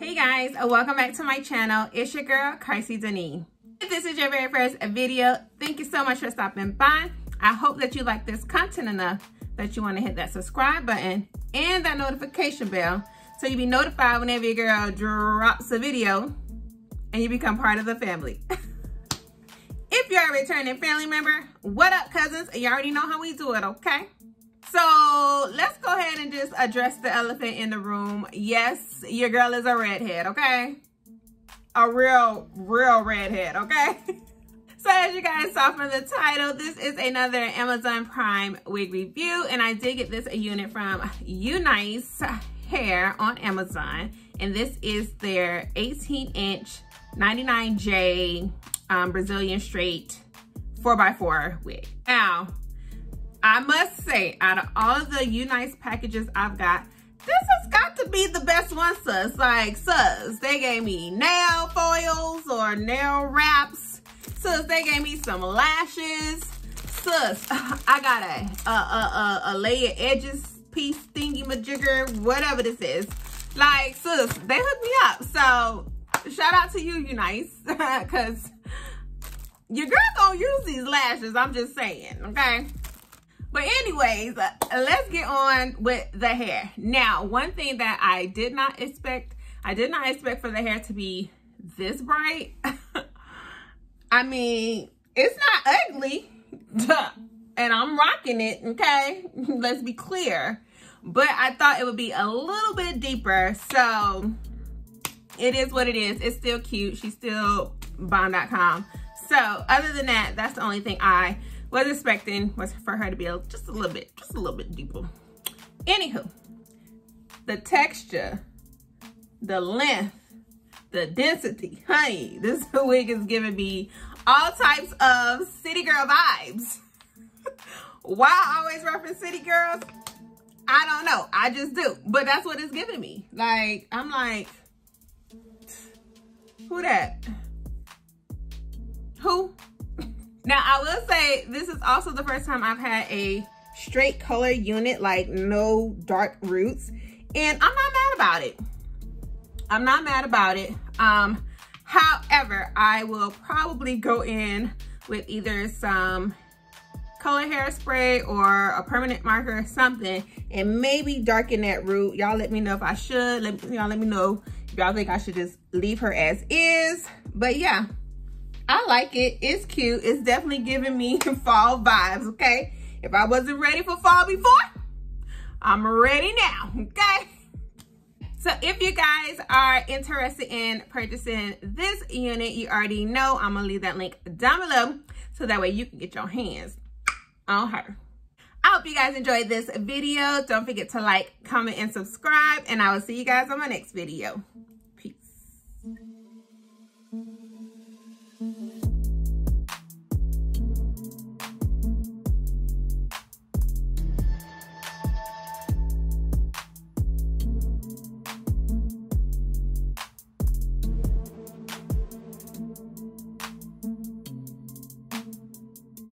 Hey guys, welcome back to my channel. It's your girl Carcy DeNeen. If this is your very first video, thank you so much for stopping by. I hope that you like this content enough that you want to hit that subscribe button and that notification bell so you'll be notified whenever your girl drops a video and you become part of the family. If you're a returning family member, what up, cousins? You already know how we do it, okay? So let's go ahead and just address the elephant in the room. Yes, your girl is a redhead, okay? A real redhead, okay? So as you guys saw from the title, this is another Amazon Prime wig review, and I did get this unit from Unice Hair on Amazon, and this is their 18-inch 99J Brazilian straight 4x4 wig. Now, I must say, out of all of the Unice packages I've got, this has got to be the best one, sus. Like, sus, they gave me nail foils or nail wraps. Sus, they gave me some lashes. Sus, I got a layered edges piece thingy-majigger, whatever this is. Like, sus, they hooked me up. So, shout out to you, Unice, because your girl gonna use these lashes, I'm just saying, okay? But anyways, let's get on with the hair. Now, one thing that I did not expect for the hair to be this bright. I mean, it's not ugly, and I'm rocking it, okay? Let's be clear. But I thought it would be a little bit deeper, so it is what it is. It's still cute. She's still bomb.com. So other than that, that's the only thing I was expecting, was for her to be just a little bit deeper. Anywho, the texture, the length, the density, honey, this wig is giving me all types of city girl vibes. Why I always reference city girls, I don't know, I just do, but that's what it's giving me. Like, I'm like, who that? Who? Now, I will say, this is also the first time I've had a straight color unit, like no dark roots, and I'm not mad about it. I'm not mad about it. However, I will probably go in with either some color hairspray or a permanent marker or something and maybe darken that root. Y'all let me know if I should. Y'all let me know if y'all think I should just leave her as is. But yeah, I like it. It's cute. It's definitely giving me fall vibes, okay? If I wasn't ready for fall before, I'm ready now, okay? So if you guys are interested in purchasing this unit, you already know I'm gonna leave that link down below so that way you can get your hands on her. I hope you guys enjoyed this video. Don't forget to like, comment, and subscribe, and I will see you guys on my next video. Peace.